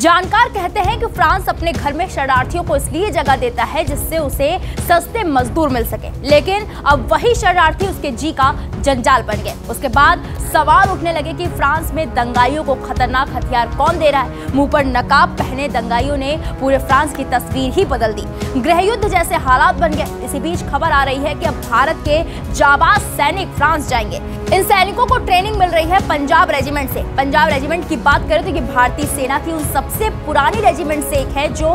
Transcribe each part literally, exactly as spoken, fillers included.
जानकार कहते हैं कि फ्रांस अपने घर में शरणार्थियों को इसलिए जगह देता है जिससे उसे सस्ते मजदूर मिल सके, लेकिन अब वही शरणार्थी उसके जी का जंजाल बन गए। उसके बाद सवाल उठने लगे कि फ्रांस में दंगाइयों को खतरनाक हथियार कौन दे रहा है। मुंह पर नकाब पहने दंगाइयों ने पूरे फ्रांस की तस्वीर ही बदल दी, गृह युद्ध जैसे हालात बन गए। इसी बीच खबर आ रही है कि अब भारत के जाबाज सैनिक फ्रांस जाएंगे। इन सैनिकों को ट्रेनिंग मिल रही है पंजाब रेजिमेंट से। पंजाब रेजिमेंट की बात करें तो ये भारतीय सेना की उन सबसे पुरानी रेजिमेंट से एक है जो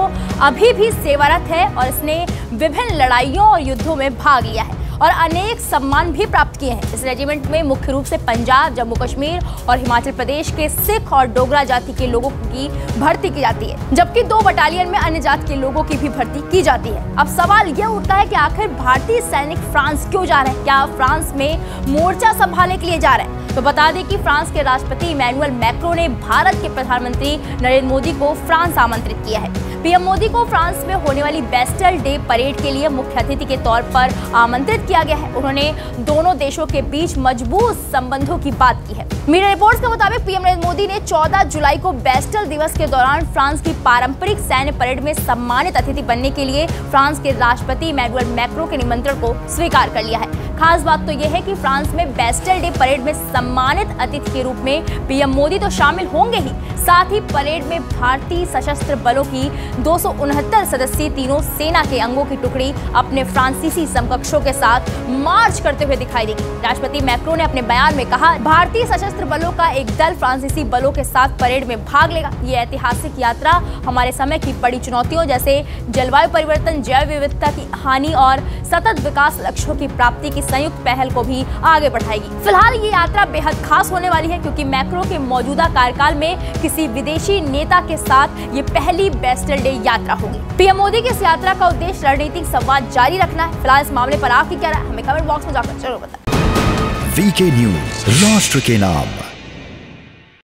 अभी भी सेवारत है, और इसने विभिन्न लड़ाइयों और युद्धों में भाग लिया है और अनेक सम्मान भी प्राप्त किए हैं। इस रेजिमेंट में मुख्य रूप से पंजाब, जम्मू कश्मीर और हिमाचल प्रदेश के सिख और डोगरा जाति के लोगों की भर्ती की जाती है, जबकि दो बटालियन में अन्य जाति के लोगों की भी भर्ती की जाती है। अब सवाल यह उठता है कि आखिर भारतीय सैनिक फ्रांस क्यों जा रहे हैं? क्या फ्रांस में मोर्चा संभालने के लिए जा रहे हैं? तो बता दें कि फ्रांस के राष्ट्रपति इमैनुएल मैक्रों ने भारत के प्रधानमंत्री नरेंद्र मोदी को फ्रांस आमंत्रित किया है। पीएम मोदी को फ्रांस में होने वाली बैस्टिल डे परेड के लिए मुख्य अतिथि के तौर पर आमंत्रित किया गया है। उन्होंने दोनों देशों के बीच मजबूत संबंधों की बात की है। मीडिया रिपोर्ट्स के मुताबिक पीएम नरेंद्र मोदी ने चौदह जुलाई को बैस्टिल दिवस के दौरान फ्रांस की पारंपरिक सैन्य परेड में सम्मानित अतिथि बनने के लिए फ्रांस के राष्ट्रपति इमैनुएल मैक्रों के निमंत्रण को स्वीकार कर लिया है। खास बात तो यह है कि फ्रांस में बैस्टिल डे परेड में सम्मानित अतिथि के रूप में पीएम मोदी तो शामिल होंगे ही, साथ ही परेड में भारतीय सशस्त्र बलों की दो सौ उनहत्तर सदस्यीय तीनों सेना के अंगों की टुकड़ी अपने फ्रांसीसी समकक्षों के साथ मार्च करते हुए दिखाई देगी। राष्ट्रपति मैक्रों ने अपने बयान में कहा, भारतीय सशस्त्र बलों का एक दल फ्रांसीसी बलों के साथ परेड में भाग लेगा। ये ऐतिहासिक यात्रा हमारे समय की बड़ी चुनौतियों जैसे जलवायु परिवर्तन, जैव विविधता की हानि और सतत विकास लक्ष्यों की प्राप्ति की संयुक्त पहल को भी आगे बढ़ाएगी। फिलहाल ये यात्रा बेहद खास होने वाली है क्योंकि मैक्रों के मौजूदा कार्यकाल में किसी विदेशी नेता के साथ ये पहली बैस्टिल डे यात्रा होगी। पीएम मोदी की इस यात्रा का उद्देश्य रणनीतिक संवाद जारी रखना है। फिलहाल इस मामले पर आपकी क्या राय है, हमें कमेंट बॉक्स में जाकर जरूर बताएं। वीके न्यूज़, राष्ट्र के नाम।